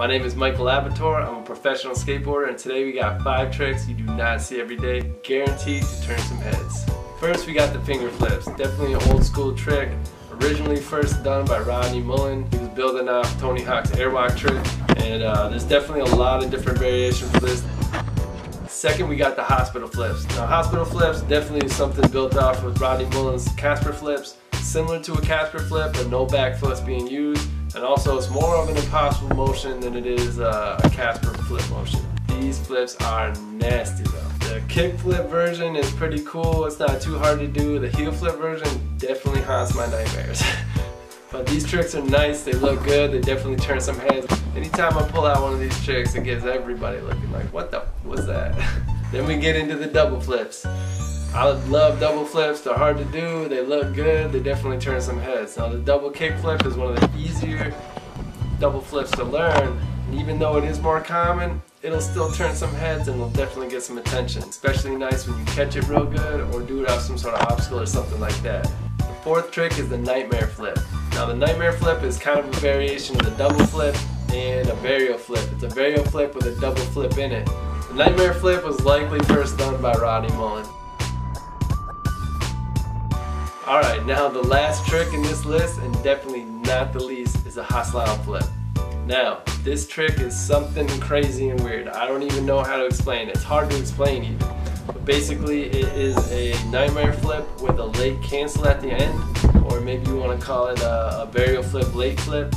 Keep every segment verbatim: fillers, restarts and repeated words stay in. My name is Micah Labatore. I'm a professional skateboarder, and today we got five tricks you do not see every day, guaranteed to turn some heads. First, we got the finger flips. Definitely an old school trick. Originally first done by Rodney Mullen. He was building off Tony Hawk's airwalk trick, and uh, there's definitely a lot of different variations for this. Second, we got the hospital flips. Now, hospital flips definitely is something built off with Rodney Mullen's Casper flips. Similar to a Casper flip, but no back foot's being used. And also, it's more of an impossible motion than it is uh, a Casper flip motion. These flips are nasty though. The kick flip version is pretty cool. It's not too hard to do. The heel flip version definitely haunts my nightmares. But these tricks are nice. They look good. They definitely turn some heads. Anytime I pull out one of these tricks, it gets everybody looking like, what the f was that? Then we get into the double flips. I love double flips. They're hard to do, they look good, they definitely turn some heads. Now the double kick flip is one of the easier double flips to learn, and even though it is more common, it'll still turn some heads and it'll definitely get some attention. Especially nice when you catch it real good or do it off some sort of obstacle or something like that. The fourth trick is the nightmare flip. Now the nightmare flip is kind of a variation of the double flip and a varial flip. It's a varial flip with a double flip in it. The nightmare flip was likely first done by Rodney Mullen. Alright, now the last trick in this list, and definitely not the least, is a hostile flip. Now, this trick is something crazy and weird. I don't even know how to explain it. It's hard to explain even. But basically, it is a nightmare flip with a late cancel at the end, or maybe you want to call it a, a burial flip, late flip.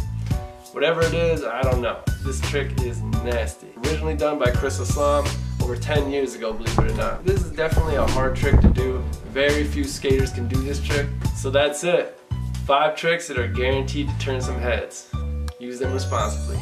Whatever it is, I don't know. This trick is nasty. Originally done by Chris Islam over ten years ago, believe it or not. This is definitely a hard trick to do. Very few skaters can do this trick. So that's it. Five tricks that are guaranteed to turn some heads. Use them responsibly.